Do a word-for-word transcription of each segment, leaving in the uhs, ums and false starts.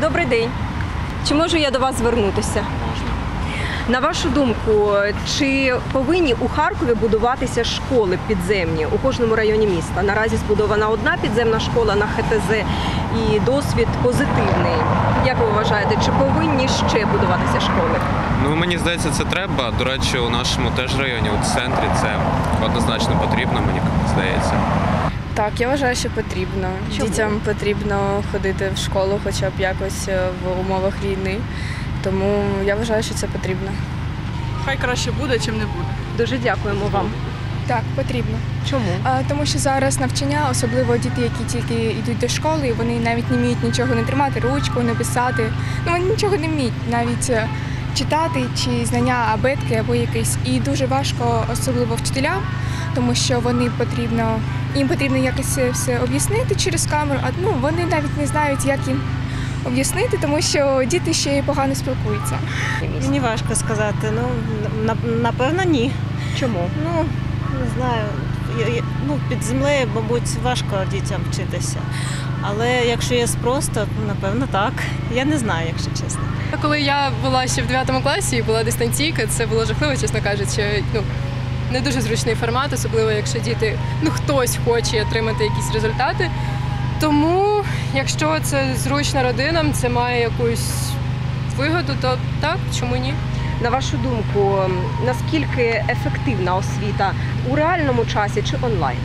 Добрий день. Чи можу я до вас звернутися? Можна. На вашу думку, чи повинні у Харкові будуватися школи підземні у кожному районі міста? Наразі збудована одна підземна школа на Ха Те Зе і досвід позитивний. Як ви вважаєте, чи повинні ще будуватися школи? Ну, мені здається, це треба. До речі, у нашому теж районі, у центрі, це однозначно потрібно, мені здається. Так, я вважаю, що потрібно. Чому? Дітям потрібно ходити в школу хоча б якось в умовах війни. Тому я вважаю, що це потрібно. Хай краще буде, чим не буде. Дуже дякуємо вам. Так, потрібно. Чому? А, тому що зараз навчання, особливо діти, які тільки йдуть до школи, вони навіть не вміють нічого не тримати, ручку, не писати. Ну, вони нічого не вміють навіть читати чи знання абетки або якісь. І дуже важко, особливо вчителям, тому що вони потрібно, їм потрібно якось все об'яснити через камеру, а ну, вони навіть не знають, як їм об'яснити, тому що діти ще й погано спілкуються. Мені важко сказати, ну, напевно, ні. Чому? Ну, не знаю, ну, під землею, мабуть, важко дітям вчитися, але якщо є спрос, то, напевно, так. Я не знаю, якщо чесно. Коли я була ще в дев'ятому класі і була дистанційка, це було жахливо, чесно кажучи. Ну, не дуже зручний формат, особливо, якщо діти, ну, хтось хоче отримати якісь результати. Тому, якщо це зручно родинам, це має якусь вигоду, то так, чому ні? На вашу думку, наскільки ефективна освіта у реальному часі чи онлайн?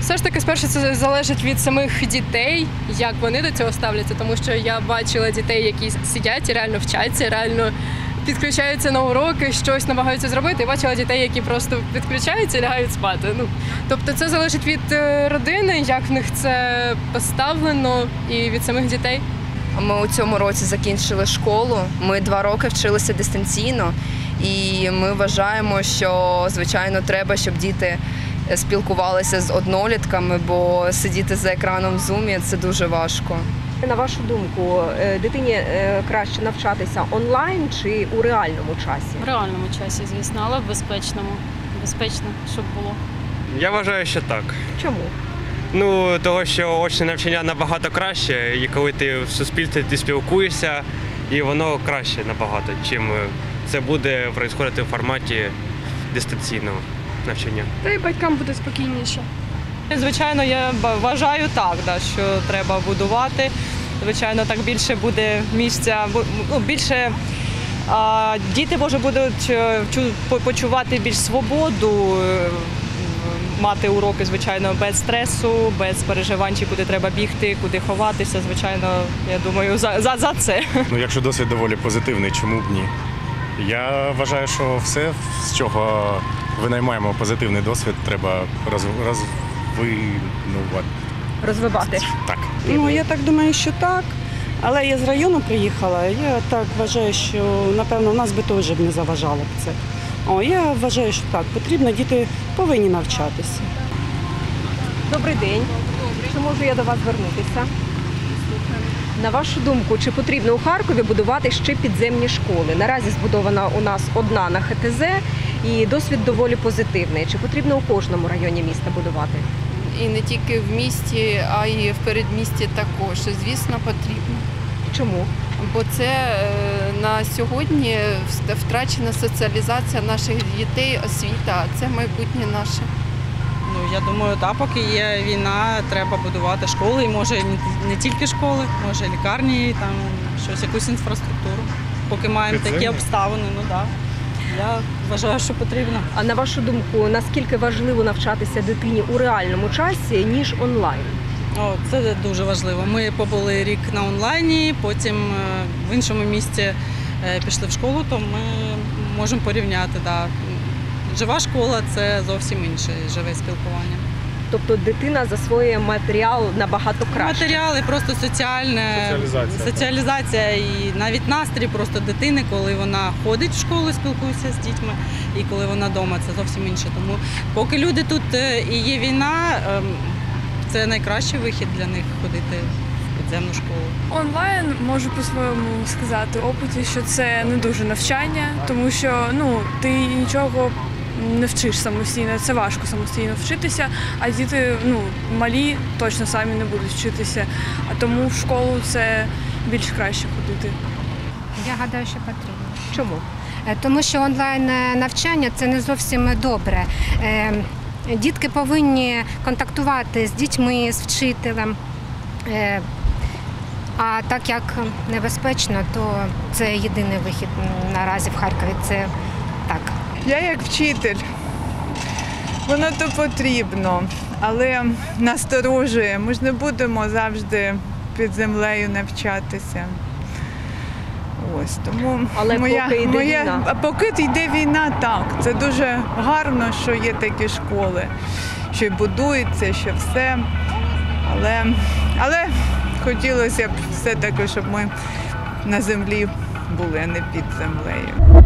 Все ж таки, спершу, це залежить від самих дітей, як вони до цього ставляться, тому що я бачила дітей, які сидять і реально вчаться, реально підключаються на уроки, щось намагаються зробити. Я бачила дітей, які просто підключаються і лягають спати. Ну, тобто це залежить від родини, як в них це поставлено, і від самих дітей. Ми у цьому році закінчили школу, ми два роки вчилися дистанційно, і ми вважаємо, що, звичайно, треба, щоб діти спілкувалися з однолітками, бо сидіти за екраном в Зумі – це дуже важко. На вашу думку, дитині краще навчатися онлайн чи у реальному часі? У реальному часі, звісно, але в безпечному. Безпечно, щоб було. Я вважаю, що так. Чому? Ну, того, що очне навчання набагато краще, і коли ти в суспільстві ти спілкуєшся, і воно краще набагато, чим це буде відбуватися в форматі дистанційного навчання. Та й батькам буде спокійніше. Звичайно, я вважаю так, що треба будувати. Звичайно, так більше буде місця, більше діти будуть почувати більш свободу, мати уроки, звичайно, без стресу, без переживань, чи куди треба бігти, куди ховатися. Звичайно, я думаю, за, за, за це. Ну, якщо досвід доволі позитивний, чому б ні? Я вважаю, що все, з чого винаймаємо позитивний досвід, треба розвивати. Розвивати? Так. Ну, я так думаю, що так, але я з району приїхала, я так вважаю, що, напевно, в нас би теж не заважало б це. О, я вважаю, що так, потрібно, діти повинні навчатися. Добрий день. Добрий. Чи можу я до вас звернутися? На вашу думку, чи потрібно у Харкові будувати ще підземні школи? Наразі збудована у нас одна на Ха Те Зе і досвід доволі позитивний. Чи потрібно у кожному районі міста будувати? І не тільки в місті, а й в передмісті також. Звісно, потрібно. Чому? Бо це на сьогодні втрачена соціалізація наших дітей, освіта. Це майбутнє наше. Ну, я думаю, так, поки є війна, треба будувати школи, і може не тільки школи, може лікарні, там щось, якусь інфраструктуру. Поки маємо такі обставини, ну так. Я вважаю, що потрібно. А на вашу думку, наскільки важливо навчатися дитині у реальному часі, ніж онлайн? О, це дуже важливо. Ми побули рік на онлайні, потім в іншому місці пішли в школу, то ми можемо порівняти, так. Жива школа – це зовсім інше живе спілкування. Тобто дитина засвоює матеріал набагато краще? Матеріал і просто соціальне, соціалізація, соціалізація і навіть настрій просто дитини, коли вона ходить в школу, спілкується з дітьми, і коли вона вдома – це зовсім інше. Тому поки люди тут і є війна, це найкращий вихід для них – ходити в підземну школу. Онлайн, можу по-своєму сказати, опиті, що це не дуже навчання, тому що ну, ти нічого не вчиш самостійно, це важко самостійно вчитися, а діти ну, малі точно самі не будуть вчитися, а тому в школу це більш краще ходити. Я гадаю, що потрібно. Чому? Тому що онлайн-навчання – це не зовсім добре. Дітки повинні контактувати з дітьми, з вчителем, а так як небезпечно, то це єдиний вихід наразі в Харкові. Це так. Я як вчитель, воно то потрібно, але насторожує. Ми ж не будемо завжди під землею навчатися. Ось, тому але моя, поки йде моя, війна. А поки йде війна, так. Це дуже гарно, що є такі школи, що будується, що все. Але, але хотілося б все-таки, щоб ми на землі були, а не під землею.